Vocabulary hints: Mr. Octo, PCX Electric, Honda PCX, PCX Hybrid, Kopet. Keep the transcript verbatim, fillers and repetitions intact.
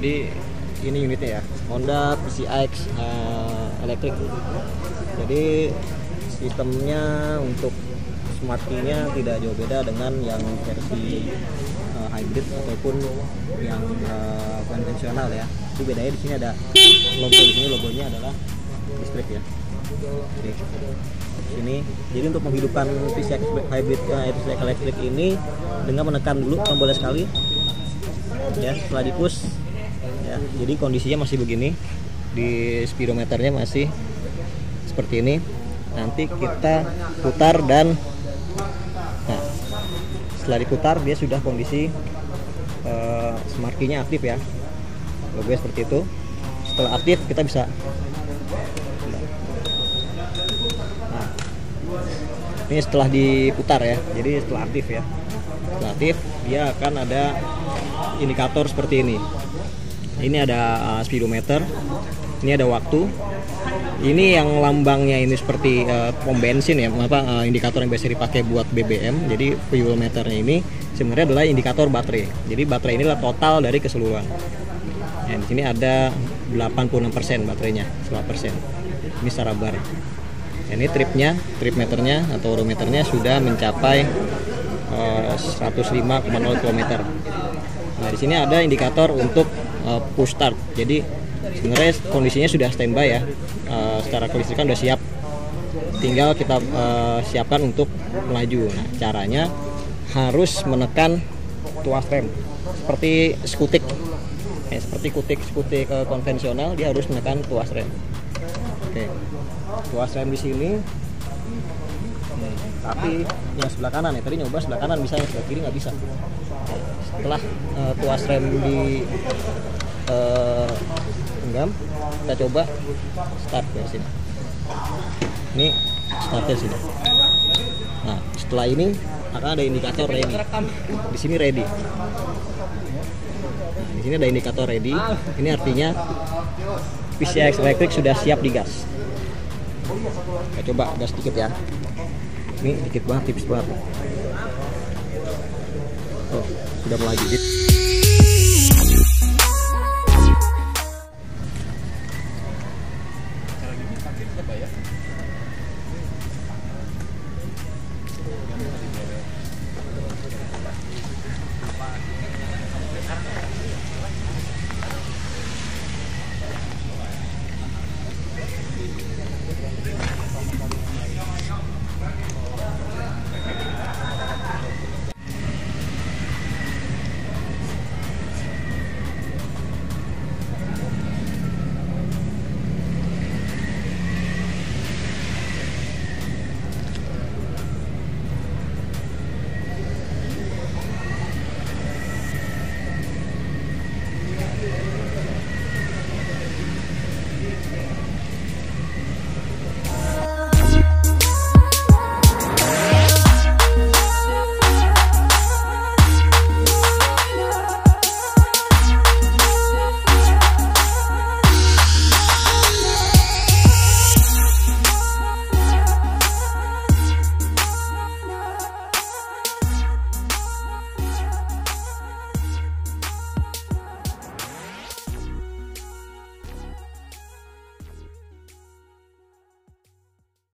Jadi ini unitnya ya, Honda P C X uh, Electric. Jadi sistemnya untuk smart key-nya tidak jauh beda dengan yang versi uh, hybrid ataupun yang uh, konvensional ya. Itu bedanya di sini ada logo, ini logonya adalah listrik ya. Oke. Sini. Jadi untuk menghidupkan P C X Hybrid uh, P C X Electric ini dengan menekan dulu tombolnya sekali. Ya, setelah di push ya, jadi kondisinya masih begini, di speedometernya masih seperti ini. Nanti kita putar dan nah, setelah diputar dia sudah kondisi uh, smart key-nya aktif ya, logonya seperti itu. Setelah aktif kita bisa nah, ini setelah diputar ya, jadi setelah aktif ya, setelah aktif dia akan ada indikator seperti ini. Ini ada uh, speedometer, ini ada waktu, ini yang lambangnya ini seperti uh, pom bensin ya, apa uh, indikator yang biasa dipakai buat B B M. Jadi fuel meternya ini sebenarnya adalah indikator baterai. Jadi baterai inilah total dari keseluruhan. Nah, di sini ada delapan puluh enam persen baterainya, seratus persen. Ini secara bar. Nah, ini tripnya, trip meternya atau odometernya sudah mencapai uh, seratus lima koma nol kilometer. Nah, di sini ada indikator untuk uh, push start. Jadi sebenarnya kondisinya sudah standby ya, uh, secara kelistrikan sudah siap. Tinggal kita uh, siapkan untuk melaju. Nah, caranya harus menekan tuas rem seperti skutik, eh, seperti kutik-skutik uh, konvensional. Dia harus menekan tuas rem. Oke, tuas rem di sini. Hmm, tapi yang sebelah kanan ya, tadi nyoba sebelah kanan bisa, yang sebelah kiri nggak bisa. Setelah uh, tuas rem di uh, genggam, kita coba start dari sini. Ini startnya sini. Nah, setelah ini akan ada indikator ready. Di sini ready. Nah, di sini ada indikator ready. Ini artinya P C X Electric sudah siap digas. Kita coba gas sedikit ya. Ini dikit banget, tipis banget. Oh, sudah melaju.